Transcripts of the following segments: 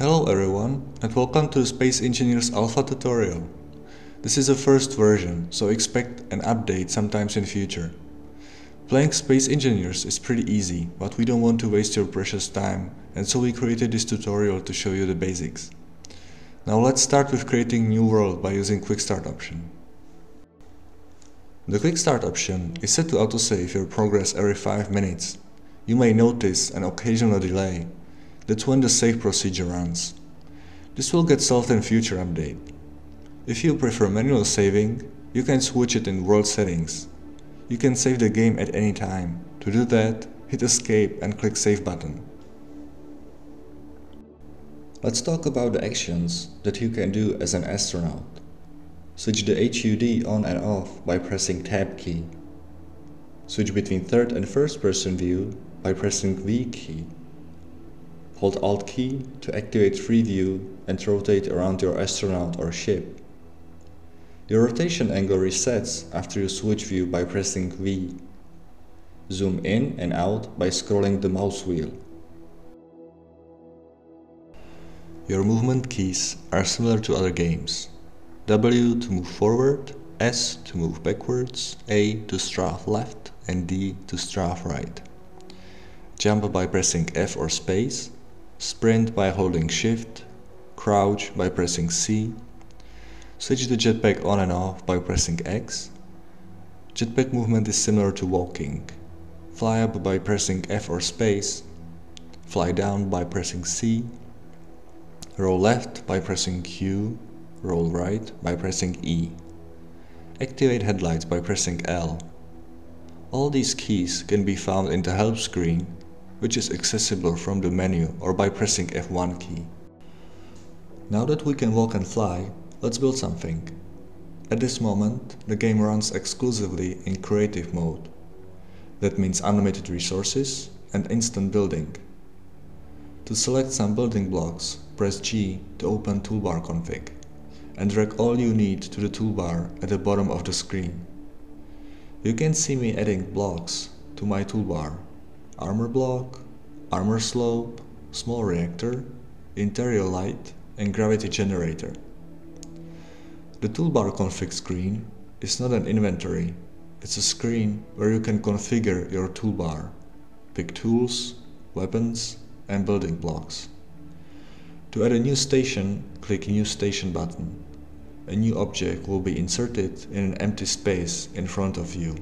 Hello everyone, and welcome to the Space Engineers Alpha tutorial. This is the first version, so expect an update sometimes in future. Playing Space Engineers is pretty easy, but we don't want to waste your precious time, and so we created this tutorial to show you the basics. Now let's start with creating new world by using Quick Start option. The Quick Start option is set to autosave your progress every 5 minutes. You may notice an occasional delay. That's when the save procedure runs. This will get solved in future update. If you prefer manual saving, you can switch it in world settings. You can save the game at any time. To do that, hit escape and click save button. Let's talk about the actions that you can do as an astronaut. Switch the HUD on and off by pressing tab key. Switch between third and first person view by pressing V key. Hold Alt key to activate free view and rotate around your astronaut or ship. Your rotation angle resets after you switch view by pressing V. Zoom in and out by scrolling the mouse wheel. Your movement keys are similar to other games. W to move forward, S to move backwards, A to strafe left, and D to strafe right. Jump by pressing F or space. Sprint by holding SHIFT, crouch by pressing C, switch the jetpack on and off by pressing X. Jetpack movement is similar to walking. Fly up by pressing F or space, fly down by pressing C, roll left by pressing Q, roll right by pressing E. Activate headlights by pressing L. All these keys can be found in the help screen, which is accessible from the menu or by pressing F1 key. Now that we can walk and fly, let's build something. At this moment, the game runs exclusively in creative mode. That means unlimited resources and instant building. To select some building blocks, press G to open toolbar config, and drag all you need to the toolbar at the bottom of the screen. You can see me adding blocks to my toolbar. Armor block, armor slope, small reactor, interior light, and gravity generator. The toolbar config screen is not an inventory, it's a screen where you can configure your toolbar, pick tools, weapons, and building blocks. To add a new station, click New Station button. A new object will be inserted in an empty space in front of you.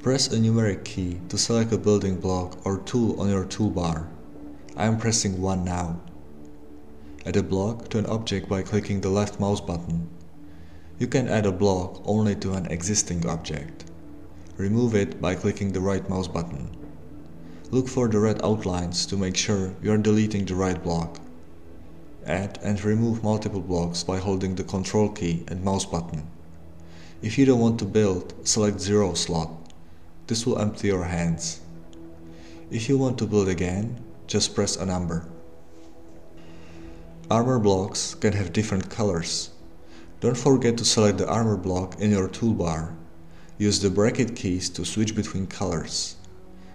Press a numeric key to select a building block or tool on your toolbar. I am pressing 1 now. Add a block to an object by clicking the left mouse button. You can add a block only to an existing object. Remove it by clicking the right mouse button. Look for the red outlines to make sure you are deleting the right block. Add and remove multiple blocks by holding the Ctrl key and mouse button. If you don't want to build, select 0 slot. This will empty your hands. If you want to build again, just press a number. Armor blocks can have different colors. Don't forget to select the armor block in your toolbar. Use the bracket keys to switch between colors.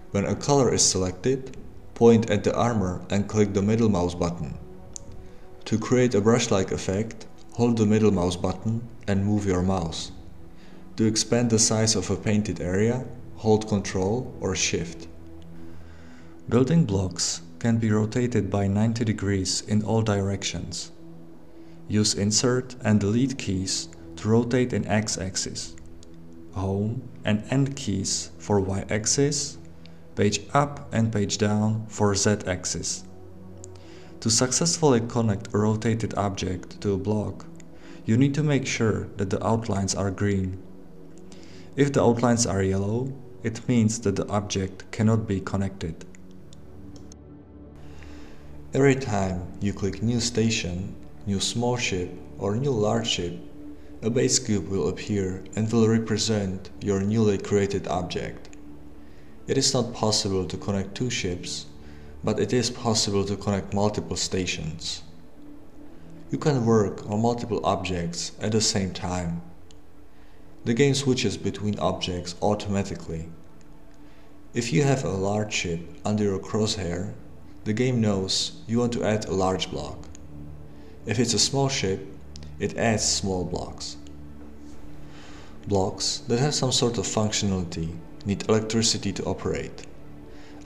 When a color is selected, point at the armor and click the middle mouse button. To create a brush-like effect, hold the middle mouse button and move your mouse. To expand the size of a painted area, hold Ctrl or Shift. Building blocks can be rotated by 90 degrees in all directions. Use Insert and Delete keys to rotate in X-axis, Home and END keys for Y-axis, Page Up and Page Down for Z-axis. To successfully connect a rotated object to a block, you need to make sure that the outlines are green. If the outlines are yellow, it means that the object cannot be connected. Every time you click New Station, New Small Ship or New Large Ship, a base cube will appear and will represent your newly created object. It is not possible to connect 2 ships, but it is possible to connect multiple stations. You can work on multiple objects at the same time. The game switches between objects automatically. If you have a large ship under your crosshair, the game knows you want to add a large block. If it's a small shape, it adds small blocks. Blocks that have some sort of functionality need electricity to operate.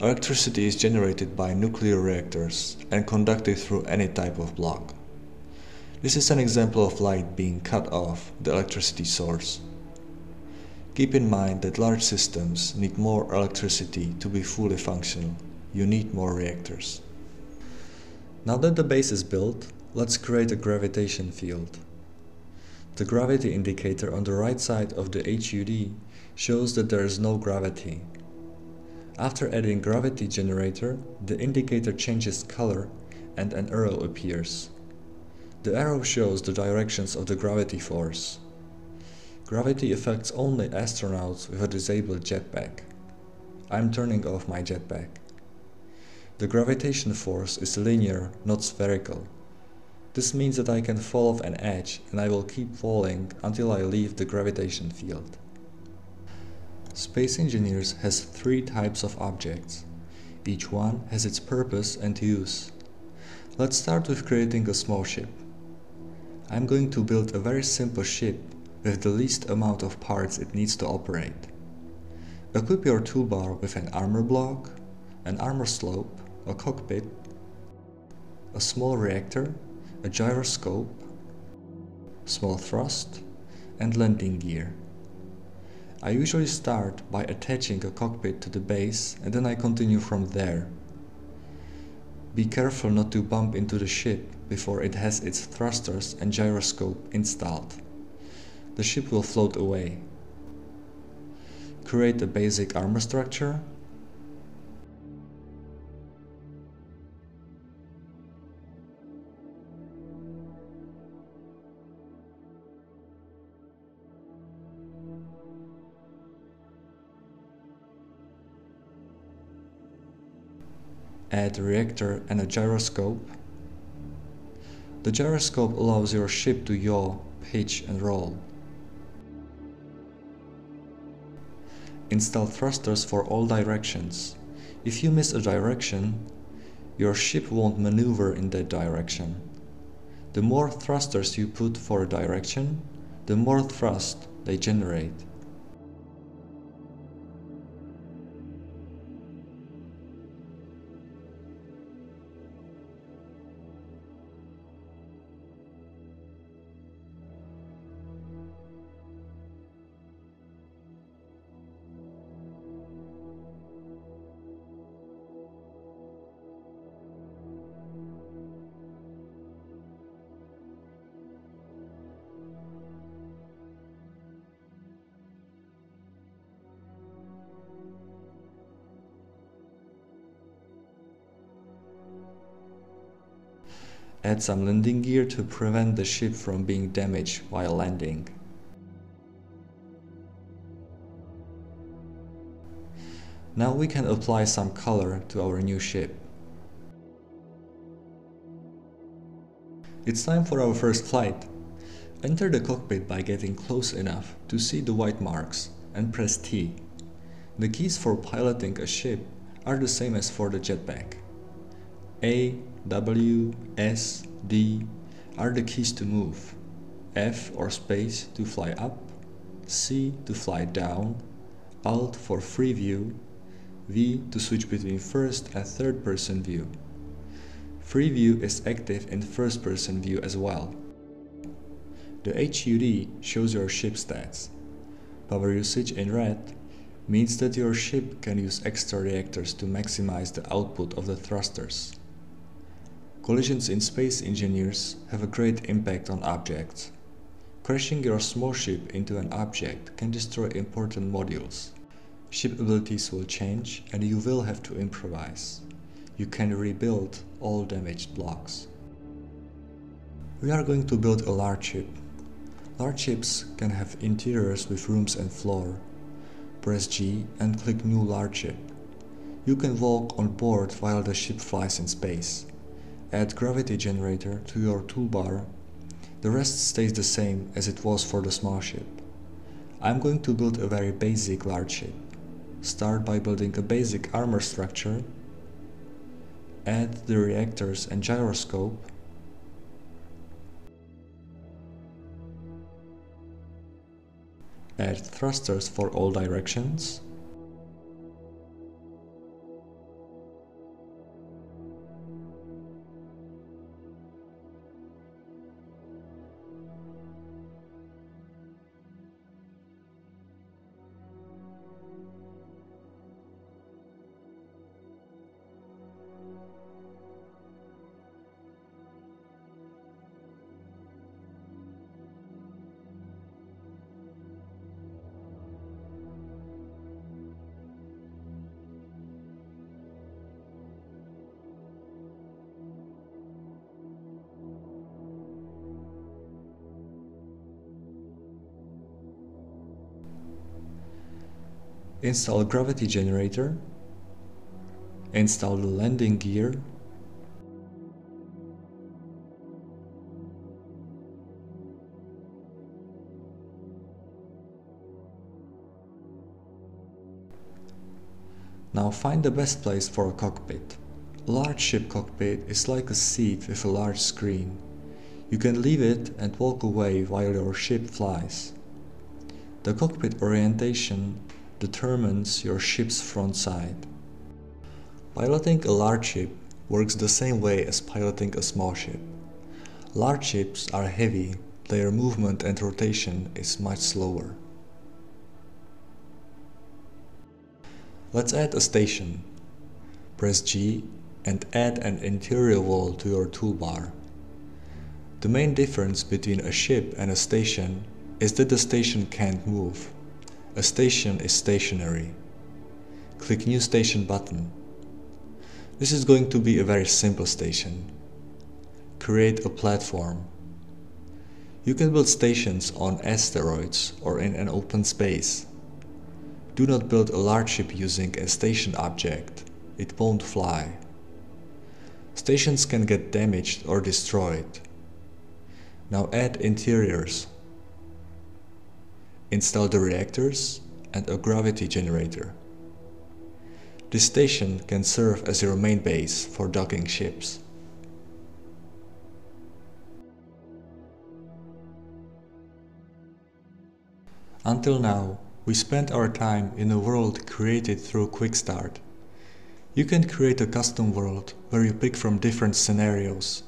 Electricity is generated by nuclear reactors and conducted through any type of block. This is an example of light being cut off the electricity source. Keep in mind that large systems need more electricity to be fully functional. You need more reactors. Now that the base is built, let's create a gravitation field. The gravity indicator on the right side of the HUD shows that there is no gravity. After adding gravity generator, the indicator changes color and an arrow appears. The arrow shows the directions of the gravity force. Gravity affects only astronauts with a disabled jetpack. I'm turning off my jetpack. The gravitation force is linear, not spherical. This means that I can fall off an edge and I will keep falling until I leave the gravitation field. Space Engineers has three types of objects. Each one has its purpose and use. Let's start with creating a small ship. I'm going to build a very simple ship with the least amount of parts it needs to operate. Equip your toolbar with an armor block, an armor slope, a cockpit, a small reactor, a gyroscope, small thrust, and landing gear. I usually start by attaching a cockpit to the base and then I continue from there. Be careful not to bump into the ship before it has its thrusters and gyroscope installed. The ship will float away. Create a basic armor structure. Add a reactor and a gyroscope. The gyroscope allows your ship to yaw, pitch and roll. Install thrusters for all directions. If you miss a direction, your ship won't maneuver in that direction. The more thrusters you put for a direction, the more thrust they generate. Add some landing gear to prevent the ship from being damaged while landing. Now we can apply some color to our new ship. It's time for our first flight. Enter the cockpit by getting close enough to see the white marks and press T. The keys for piloting a ship are the same as for the jetpack. A, W, S, D are the keys to move, F or space to fly up, C to fly down, Alt for free view, V to switch between first and third person view. Free view is active in first person view as well. The HUD shows your ship stats. Power usage in red means that your ship can use extra reactors to maximize the output of the thrusters. Collisions in Space Engineers have a great impact on objects. Crashing your small ship into an object can destroy important modules. Ship abilities will change and you will have to improvise. You can rebuild all damaged blocks. We are going to build a large ship. Large ships can have interiors with rooms and floor. Press G and click New Large Ship. You can walk on board while the ship flies in space. Add gravity generator to your toolbar. The rest stays the same as it was for the small ship. I'm going to build a very basic large ship. Start by building a basic armor structure. add the reactors and gyroscope, add thrusters for all directions, install gravity generator, install the landing gear, now find the best place for a cockpit. A large ship cockpit is like a seat with a large screen. You can leave it and walk away while your ship flies. The cockpit orientation determines your ship's front side. Piloting a large ship works the same way as piloting a small ship. Large ships are heavy, their movement and rotation is much slower. Let's add a station. Press G and add an interior wall to your toolbar. The main difference between a ship and a station is that the station can't move. A station is stationary. Click New Station button. This is going to be a very simple station. Create a platform. You can build stations on asteroids or in an open space. Do not build a large ship using a station object. It won't fly. Stations can get damaged or destroyed. Now add interiors. Install the reactors and a gravity generator. This station can serve as your main base for docking ships. Until now, we spent our time in a world created through Quick Start. You can create a custom world where you pick from different scenarios.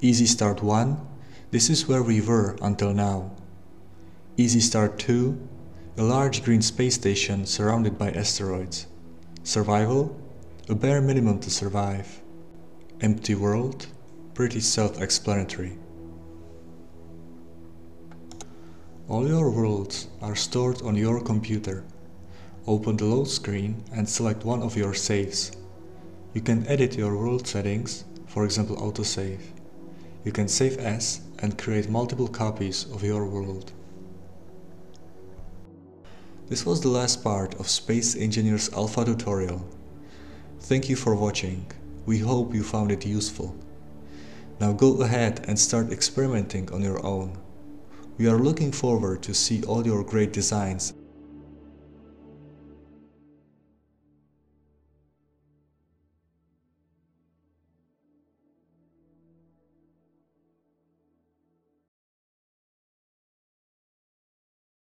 Easy Start 1, this is where we were until now. Easy Start 2, a large green space station surrounded by asteroids. Survival, a bare minimum to survive. Empty world, pretty self-explanatory. All your worlds are stored on your computer. Open the load screen and select one of your saves. You can edit your world settings, for example autosave. You can save as and create multiple copies of your world. This was the last part of Space Engineers Alpha tutorial. Thank you for watching. We hope you found it useful. Now go ahead and start experimenting on your own. We are looking forward to see all your great designs